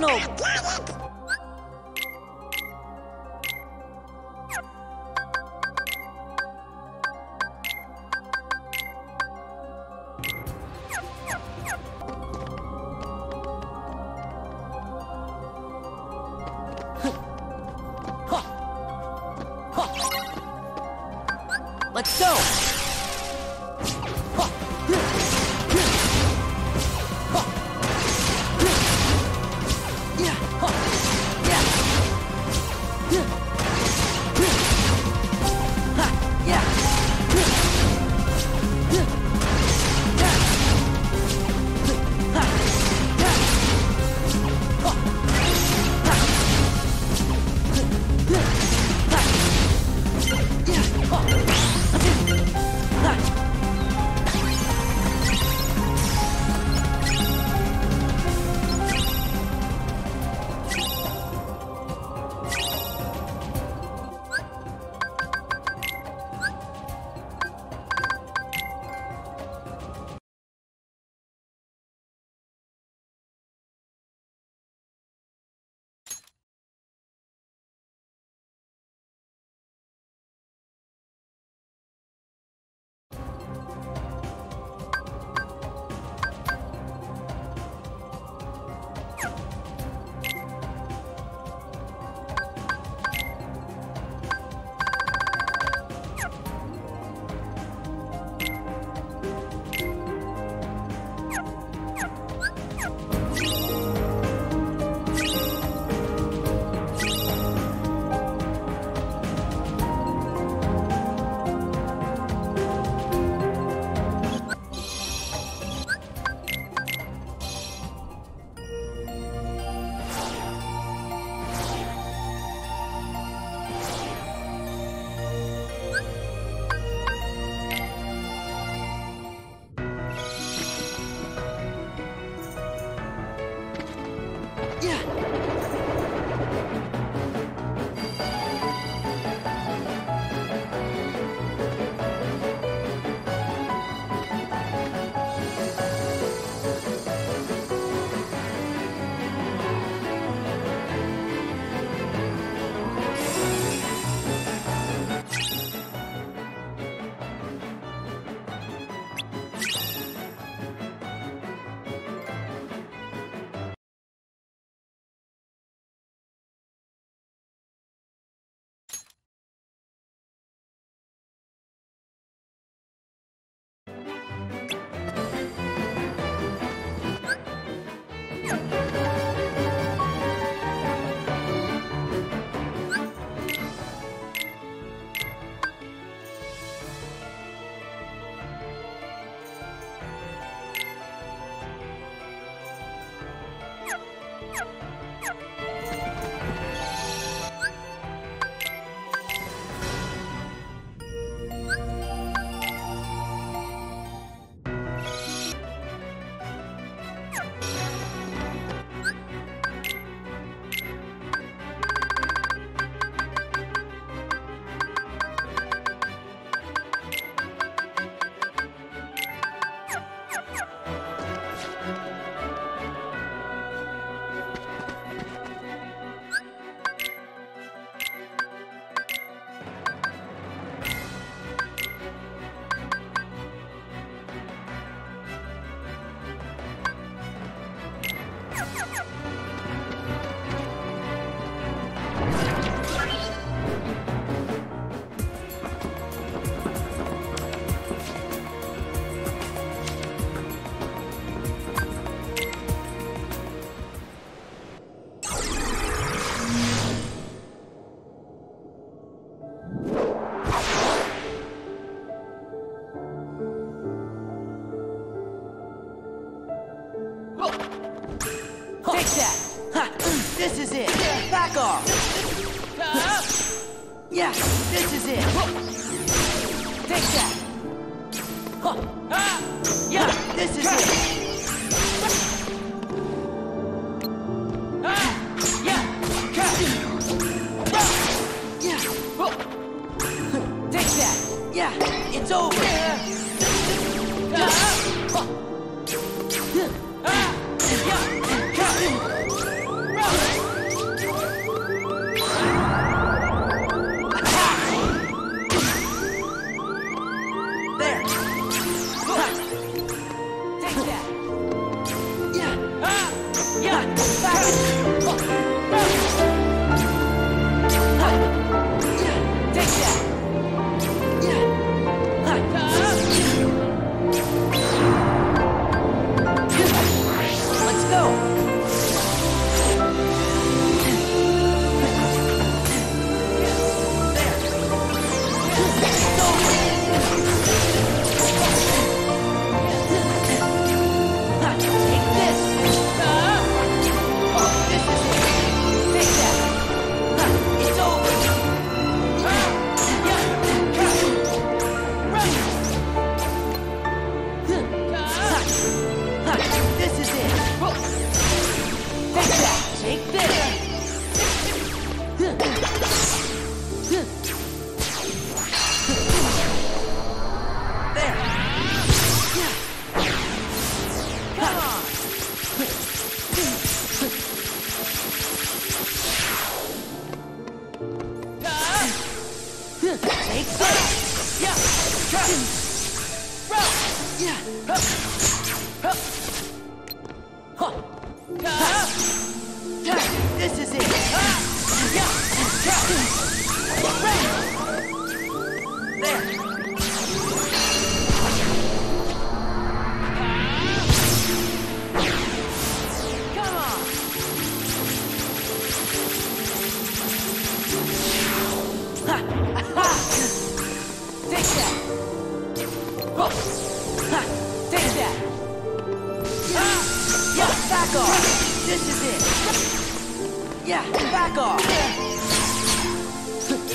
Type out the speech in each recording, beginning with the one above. tunnel. Let's go. Take that! Ha! This is it! Back off! Yeah! This is it! Take that! Yeah! This is it! Yeah! Take that! Yeah! It's over! Yeah! This is it. There. Back off! This is it! Yeah, back off! Okay.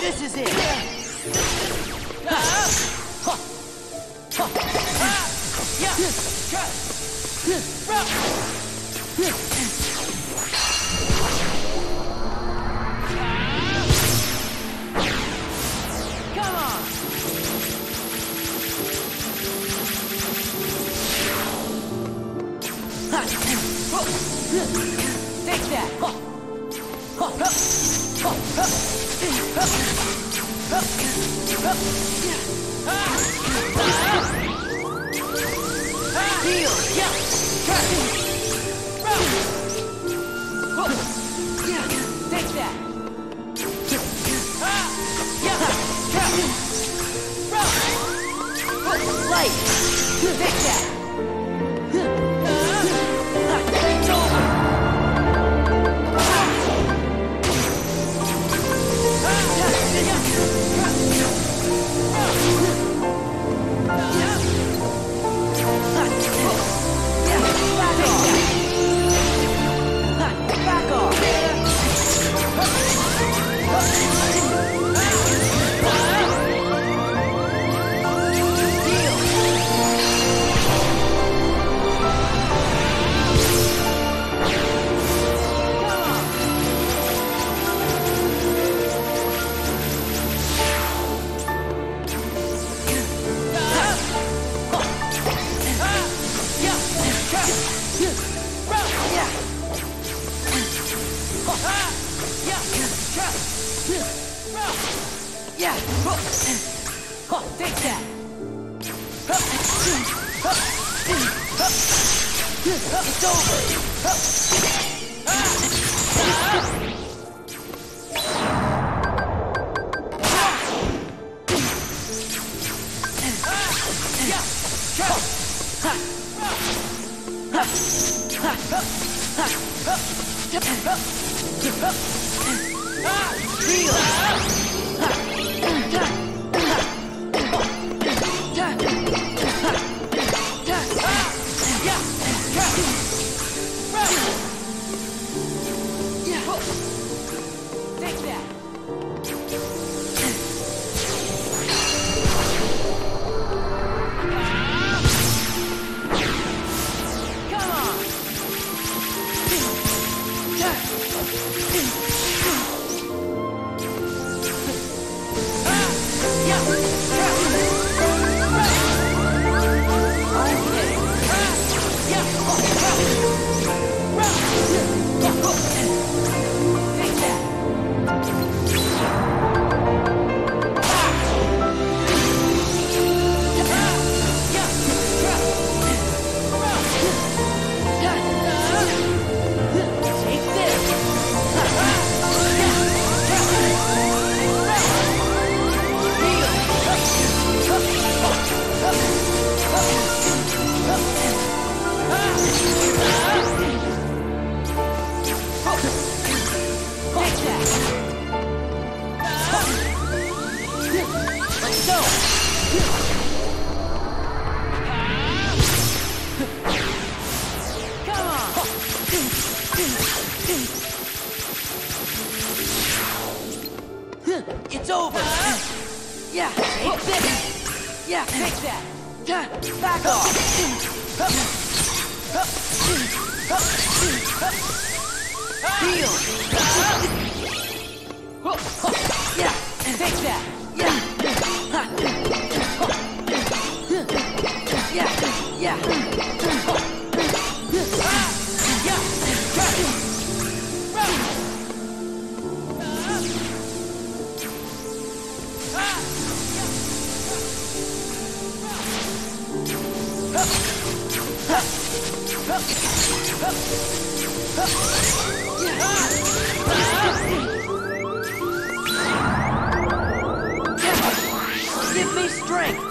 This is it. Come on. Take that. Take that. Light. Take that. Yeah, take that. It's over. It's over. Yeah, take this. Yeah, take that. Back off. Deal. Yeah, take that. Yeah. Give me strength.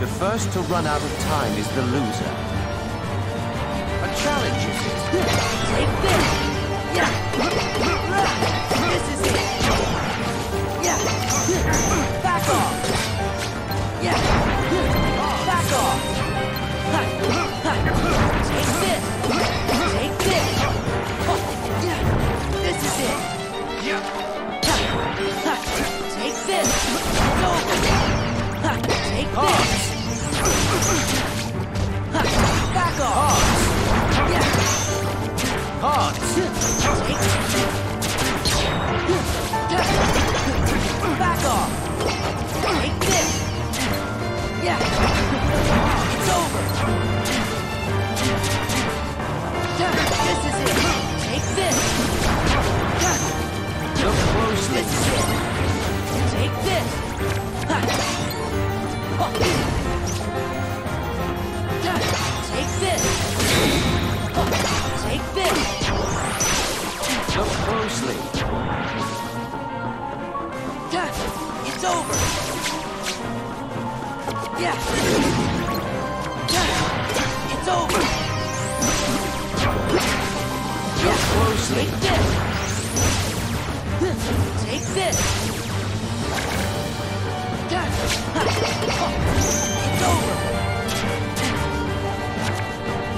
The first to run out of time is the loser. A challenge is it? Take this! Yeah! This is it! Yeah! Back off! Yeah! Back off! Take this! Take this! Yeah! This is it! Yeah! Take this! It's over! Take this! Back off! Hogs! Yeah. Back off! Take this! Yeah! It's over! This is it! Take this! Look closely! This is it! Take this! Take this. Look closely. It's over. It's over. Look closely. Take this.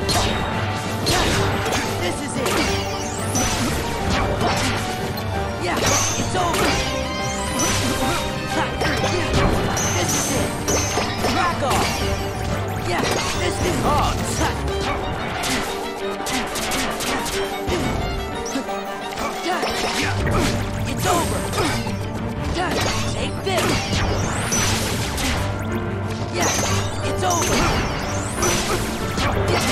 It's over. This is it. Yeah, it's over. This is it. Rock off. Yeah, this is hot. It's over. Take this. It's over. It's over. Yeah. This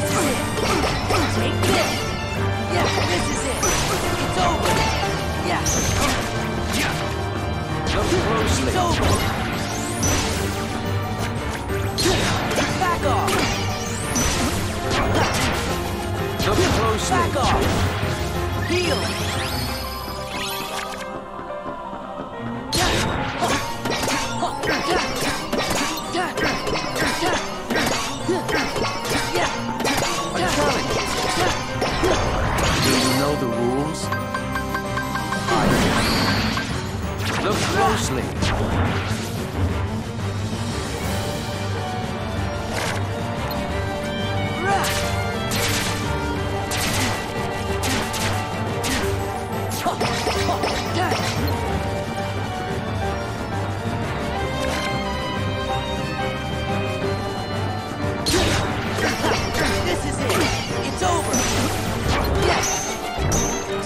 is it. Take this. Yeah, this is it. It's over. Yeah. It's over. Back off. Back off. Deal. The rules? Look closely. This is it. It's over. Yes.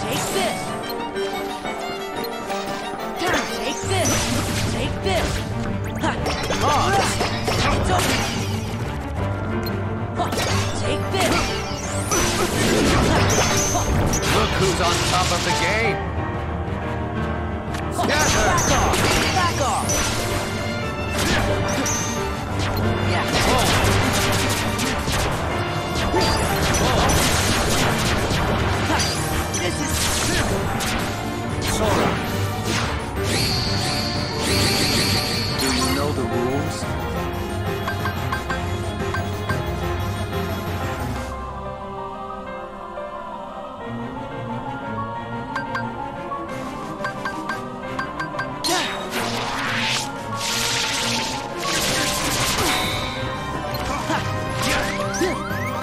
Take this. It's over. Take this. Look who's on top of the game. Scatter. Back off. Yeah. This is Sora. The rules.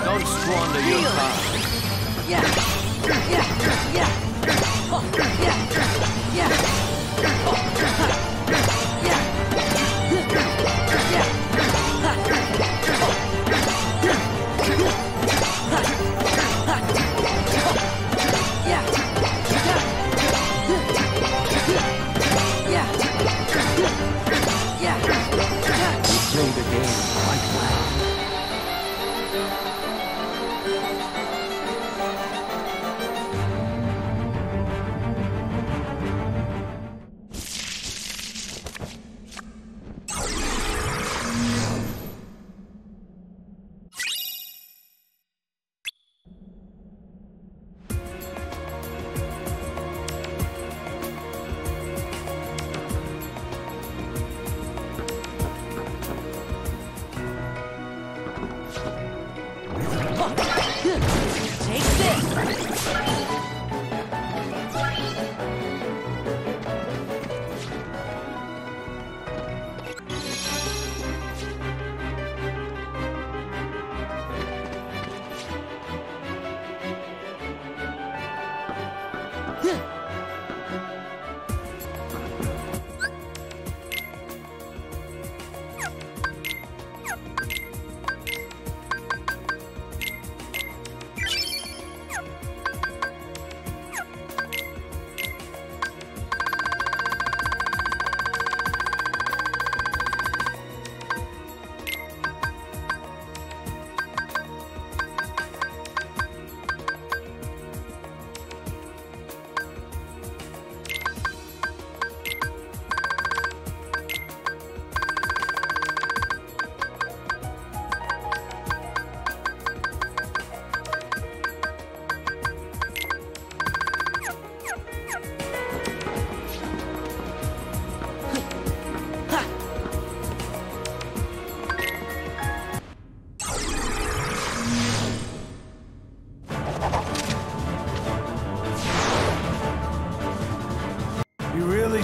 Don't squander your time.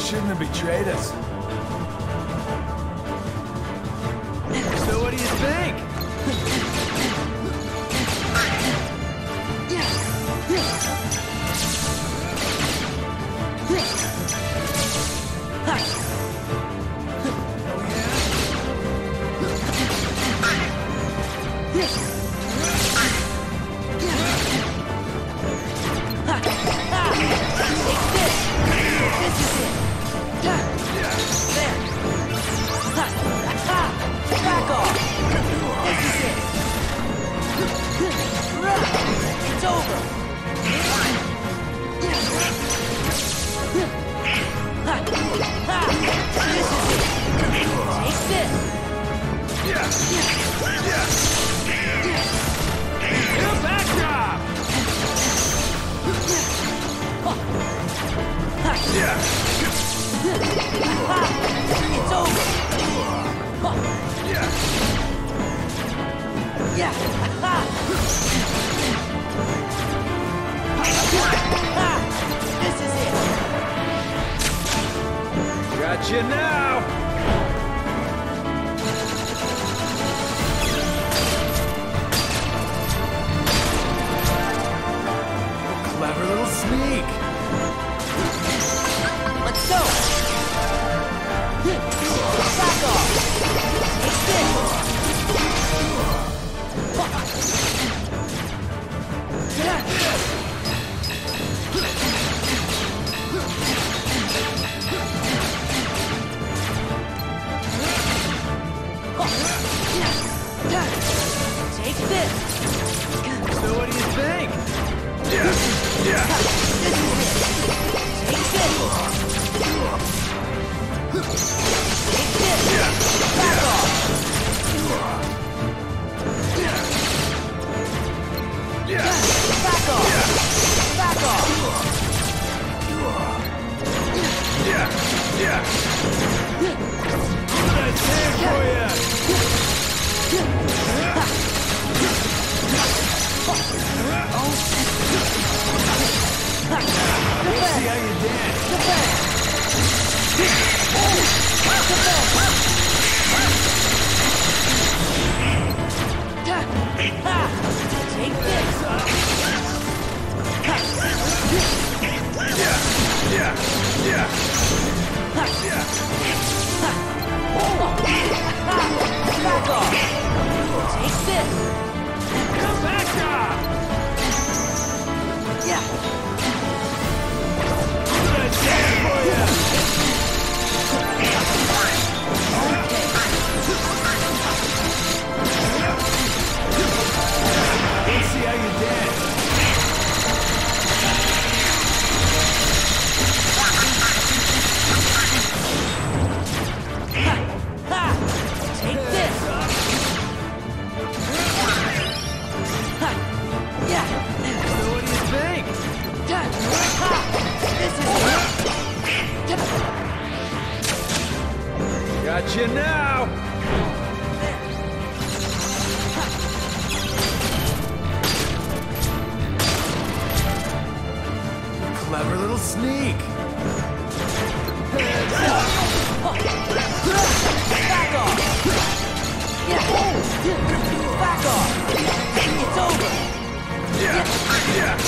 shouldn't have betrayed us. So what do you think? You now! Clever little sneak! Let's go! Back off! It's this! Take this! So what do you think? This is it! Take this! Take this! Back off! Back off! Back off! You now! Clever little sneak! Back off! Back off! It's over! Back off!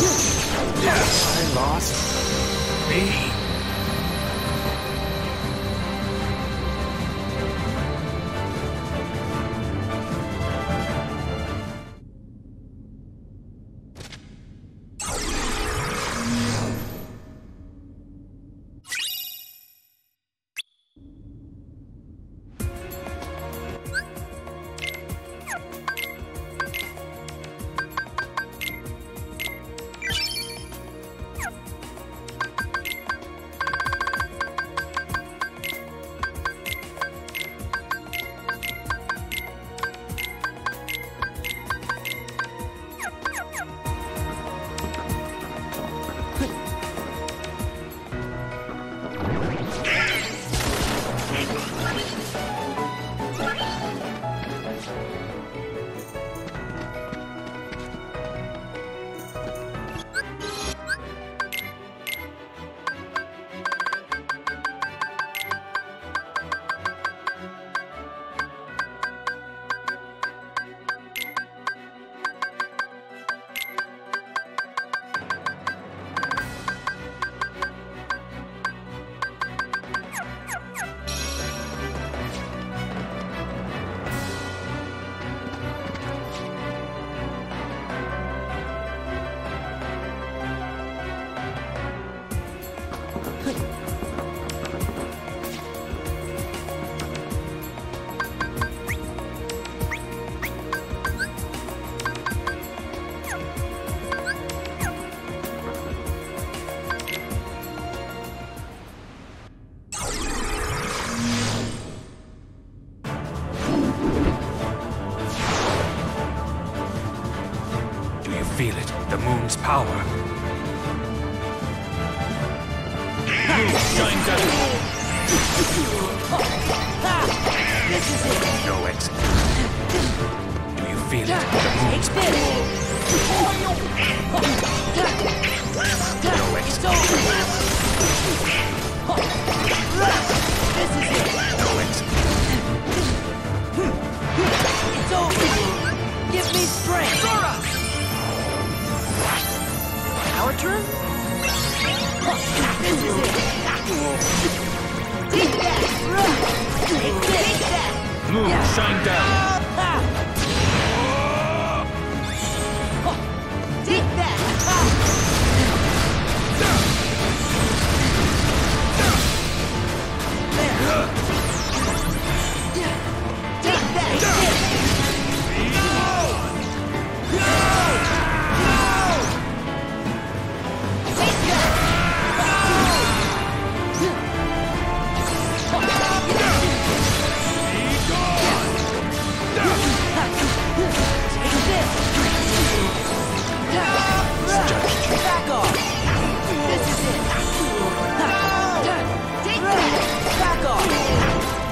I lost me. Feel it, the moon's power. No exit. Do you feel it, the moon's power? No exit. No exit. It's over. Give me strength. Zora! Our turn? This is it. Take that! Take that! Moon, yeah. Shine down! Take that! There! Take that! No! No! Back off! This is it! No! Take that! Back off!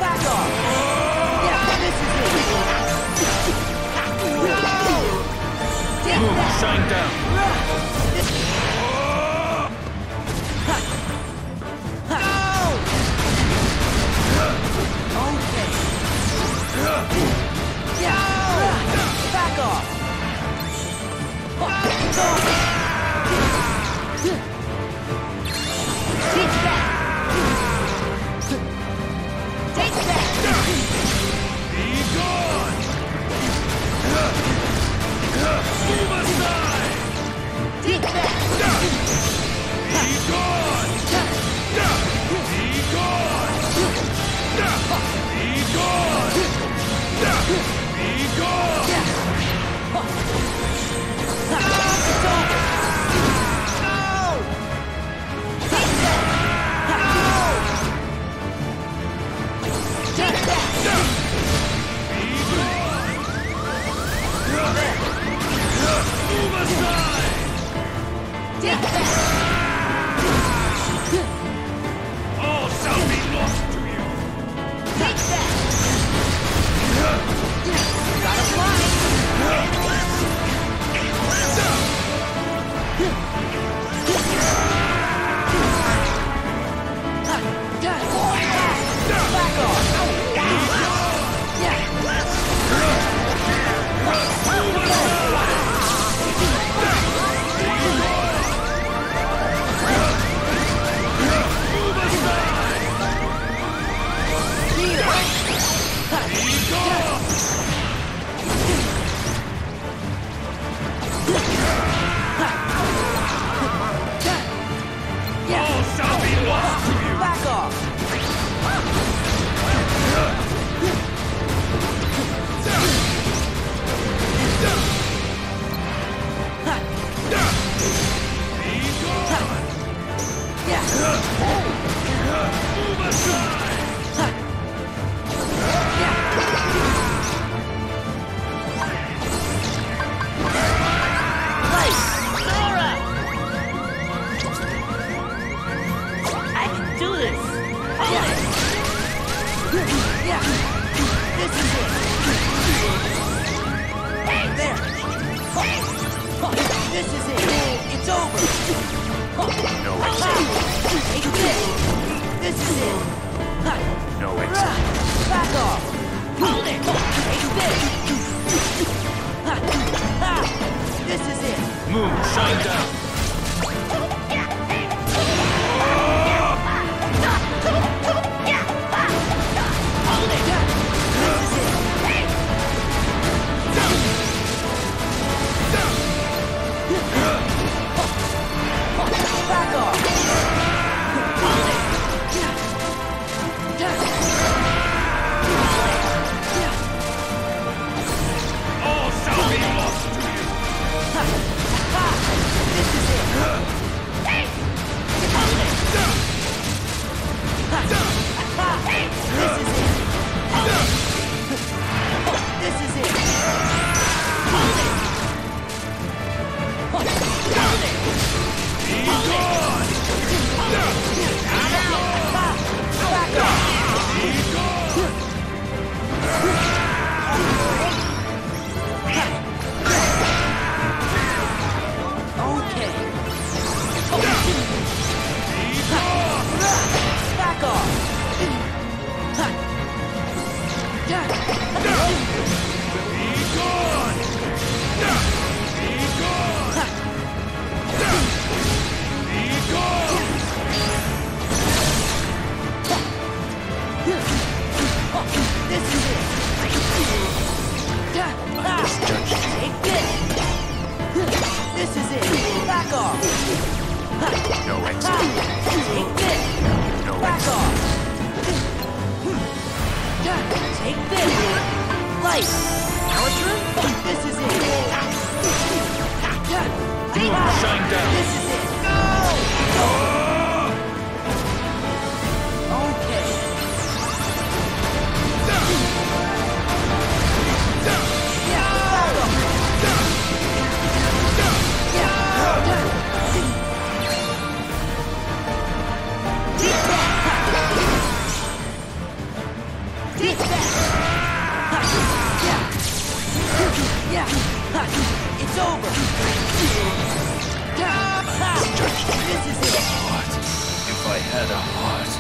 Back off! Yeah, this is it! No! Take Moon, that! Shine down! This is it! Okay! Yeah! Back off! Back off! Move aside! No exit. Take this. No exit. Off. Take this. Light. Now this is it. Doom shine down. This is it. No. It's over. This is it. Heart. If I had a heart.